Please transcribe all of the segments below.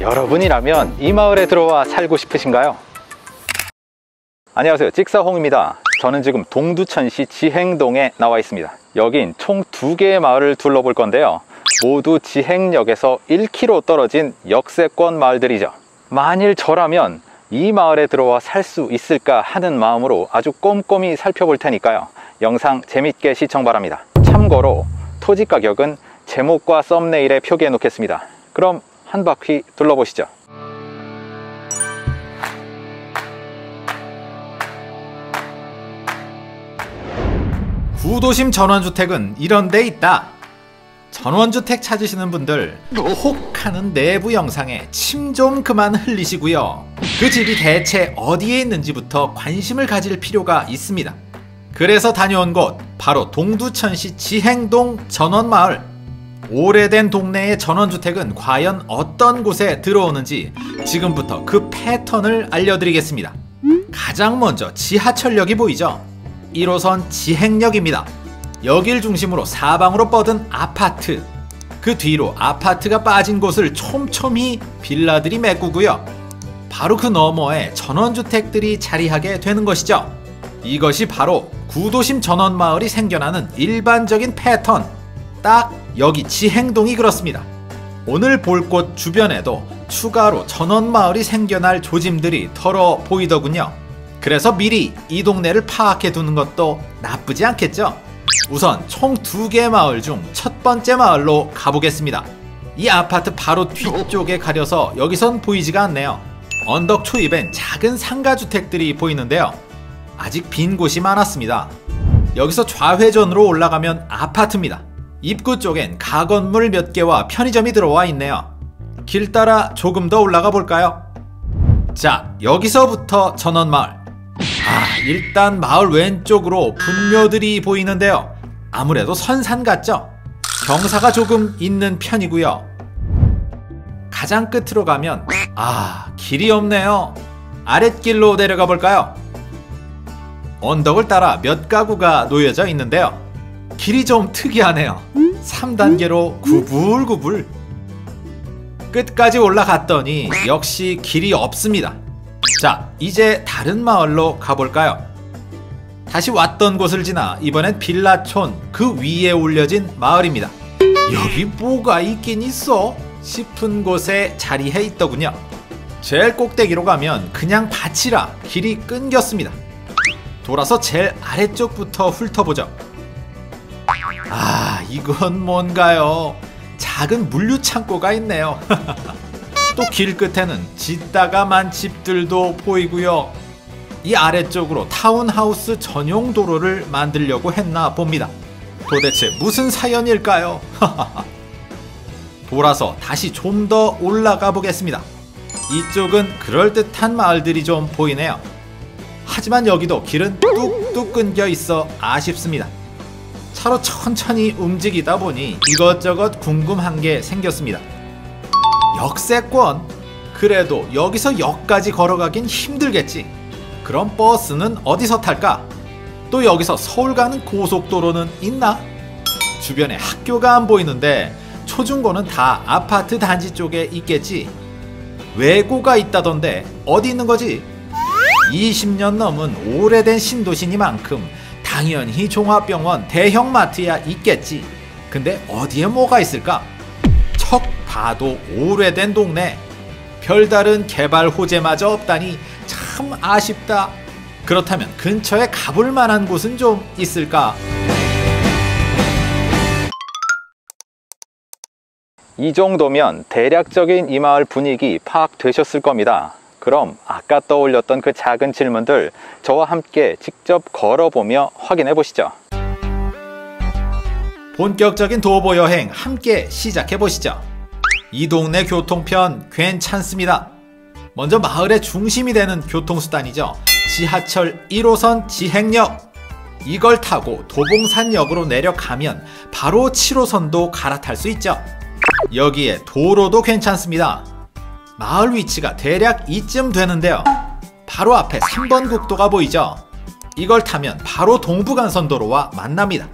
여러분이라면 이 마을에 들어와 살고 싶으신가요? 안녕하세요, 찍사홍입니다. 저는 지금 동두천시 지행동에 나와 있습니다. 여긴 총 2개의 마을을 둘러볼 건데요, 모두 지행역에서 1km 떨어진 역세권 마을들이죠. 만일 저라면 이 마을에 들어와 살 수 있을까 하는 마음으로 아주 꼼꼼히 살펴볼 테니까요, 영상 재밌게 시청 바랍니다. 참고로 토지 가격은 제목과 썸네일에 표기해 놓겠습니다. 그럼 한 바퀴 둘러보시죠. 구도심 전원주택은 이런 데 있다. 전원주택 찾으시는 분들, 혹 하는 내부 영상에 침 좀 그만 흘리시고요, 그 집이 대체 어디에 있는지부터 관심을 가질 필요가 있습니다. 그래서 다녀온 곳, 바로 동두천시 지행동 전원마을. 오래된 동네의 전원주택은 과연 어떤 곳에 들어오는지 지금부터 그 패턴을 알려드리겠습니다. 가장 먼저 지하철역이 보이죠? 1호선 지행역입니다. 여길 중심으로 사방으로 뻗은 아파트, 그 뒤로 아파트가 빠진 곳을 촘촘히 빌라들이 메꾸고요, 바로 그 너머에 전원주택들이 자리하게 되는 것이죠. 이것이 바로 구도심 전원마을이 생겨나는 일반적인 패턴, 딱 여기 지행동이 그렇습니다. 오늘 볼 곳 주변에도 추가로 전원마을이 생겨날 조짐들이 털어 보이더군요. 그래서 미리 이 동네를 파악해 두는 것도 나쁘지 않겠죠? 우선 총 2개의 마을 중 첫 번째 마을로 가보겠습니다. 이 아파트 바로 뒤쪽에 가려서 여기선 보이지가 않네요. 언덕 초입엔 작은 상가주택들이 보이는데요, 아직 빈 곳이 많았습니다. 여기서 좌회전으로 올라가면 아파트입니다. 입구 쪽엔 가건물 몇 개와 편의점이 들어와 있네요. 길 따라 조금 더 올라가 볼까요? 자, 여기서부터 전원마을. 일단 마을 왼쪽으로 분묘들이 보이는데요, 아무래도 선산 같죠? 경사가 조금 있는 편이고요. 가장 끝으로 가면 길이 없네요. 아랫길로 내려가 볼까요? 언덕을 따라 몇 가구가 놓여져 있는데요, 길이 좀 특이하네요. 3단계로 구불구불 끝까지 올라갔더니 역시 길이 없습니다. 자, 이제 다른 마을로 가볼까요? 다시 왔던 곳을 지나 이번엔 빌라촌 그 위에 올려진 마을입니다. 여기 뭐가 있긴 있어? 싶은 곳에 자리해 있더군요. 제일 꼭대기로 가면 그냥 밭이라 길이 끊겼습니다. 돌아서 제일 아래쪽부터 훑어보죠. 이건 뭔가요? 작은 물류창고가 있네요. 또 길 끝에는 짓다가만 집들도 보이고요, 이 아래쪽으로 타운하우스 전용 도로를 만들려고 했나 봅니다. 도대체 무슨 사연일까요? 돌아서 다시 좀 더 올라가 보겠습니다. 이쪽은 그럴듯한 마을들이 좀 보이네요. 하지만 여기도 길은 뚝뚝 끊겨 있어 아쉽습니다. 차로 천천히 움직이다 보니 이것저것 궁금한 게 생겼습니다. 역세권? 그래도 여기서 역까지 걸어가긴 힘들겠지. 그럼 버스는 어디서 탈까? 또 여기서 서울 가는 고속도로는 있나? 주변에 학교가 안 보이는데 초중고는 다 아파트 단지 쪽에 있겠지. 외고가 있다던데 어디 있는 거지? 20년 넘은 오래된 신도시니만큼 당연히 종합병원, 대형마트야 있겠지. 근데 어디에 뭐가 있을까? 척 봐도 오래된 동네, 별다른 개발 호재마저 없다니 참 아쉽다. 그렇다면 근처에 가볼 만한 곳은 좀 있을까? 이 정도면 대략적인 이 마을 분위기 파악되셨을 겁니다. 그럼 아까 떠올렸던 그 작은 질문들 저와 함께 직접 걸어보며 확인해 보시죠. 본격적인 도보 여행 함께 시작해 보시죠. 이 동네 교통편 괜찮습니다. 먼저 마을의 중심이 되는 교통수단이죠, 지하철 1호선 지행역. 이걸 타고 도봉산역으로 내려가면 바로 7호선도 갈아탈 수 있죠. 여기에 도로도 괜찮습니다. 마을 위치가 대략 이쯤 되는데요, 바로 앞에 3번 국도가 보이죠. 이걸 타면 바로 동부간선도로와 만납니다.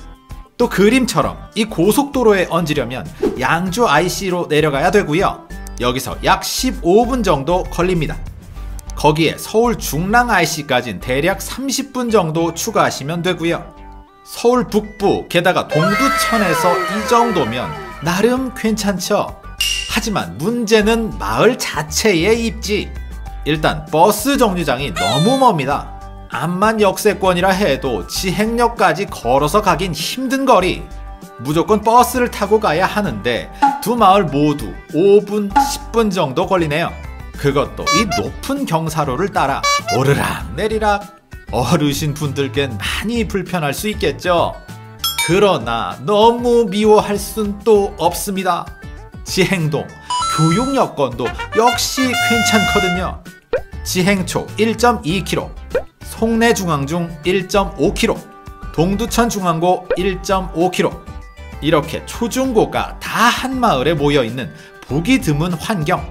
또 그림처럼 이 고속도로에 얹으려면 양주 IC로 내려가야 되고요. 여기서 약 15분 정도 걸립니다. 거기에 서울 중랑 IC까지는 대략 30분 정도 추가하시면 되고요. 서울 북부 게다가 동두천에서 이 정도면 나름 괜찮죠. 하지만 문제는 마을 자체의 입지. 일단 버스 정류장이 너무 멉니다. 암만 역세권이라 해도 지행역까지 걸어서 가긴 힘든 거리. 무조건 버스를 타고 가야 하는데 두 마을 모두 5분, 10분 정도 걸리네요. 그것도 이 높은 경사로를 따라 오르락 내리락. 어르신 분들께는 많이 불편할 수 있겠죠. 그러나 너무 미워할 순 또 없습니다. 지행동 교육 여건도 역시 괜찮거든요. 지행초 1.2km, 송내중앙중 1.5km, 동두천중앙고 1.5km. 이렇게 초중고가 다 한마을에 모여있는 보기 드문 환경.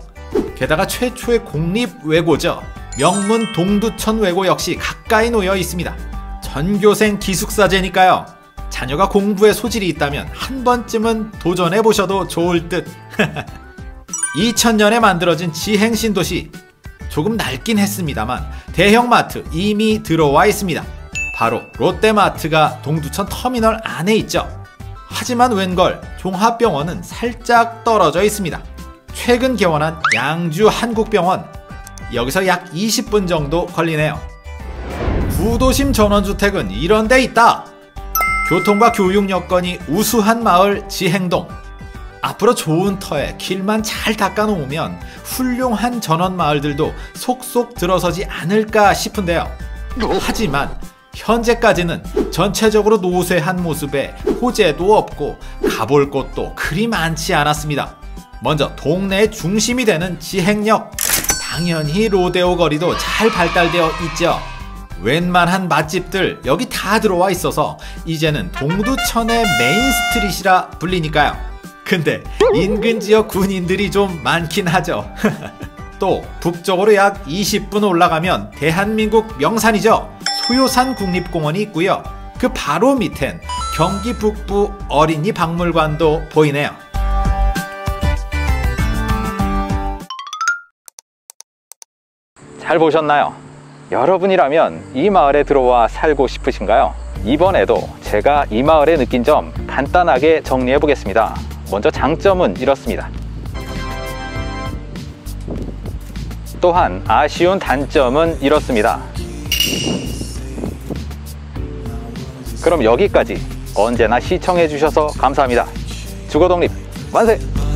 게다가 최초의 공립외고죠. 명문 동두천외고 역시 가까이 놓여 있습니다. 전교생 기숙사제니까요. 자녀가 공부에 소질이 있다면 한 번쯤은 도전해보셔도 좋을 듯. 2000년에 만들어진 지행신도시. 조금 낡긴 했습니다만 대형마트 이미 들어와 있습니다. 바로 롯데마트가 동두천 터미널 안에 있죠. 하지만 웬걸 종합병원은 살짝 떨어져 있습니다. 최근 개원한 양주한국병원. 여기서 약 20분 정도 걸리네요. 구도심 전원주택은 이런 데 있다. 교통과 교육 여건이 우수한 마을 지행동. 앞으로 좋은 터에 길만 잘 닦아놓으면 훌륭한 전원마을들도 속속 들어서지 않을까 싶은데요. 하지만 현재까지는 전체적으로 노쇠한 모습에 호재도 없고 가볼 곳도 그리 많지 않았습니다. 먼저 동네의 중심이 되는 지행역. 당연히 로데오 거리도 잘 발달되어 있죠. 웬만한 맛집들 여기 다 들어와 있어서 이제는 동두천의 메인스트릿이라 불리니까요. 근데 인근 지역 군인들이 좀 많긴 하죠. 또 북쪽으로 약 20분 올라가면 대한민국 명산이죠. 소요산 국립공원이 있고요. 그 바로 밑엔 경기 북부 어린이 박물관도 보이네요. 잘 보셨나요? 여러분이라면 이 마을에 들어와 살고 싶으신가요? 이번에도 제가 이 마을에 느낀 점 간단하게 정리해 보겠습니다. 먼저 장점은 이렇습니다. 또한 아쉬운 단점은 이렇습니다. 그럼 여기까지 언제나 시청해 주셔서 감사합니다. 주거독립 만세!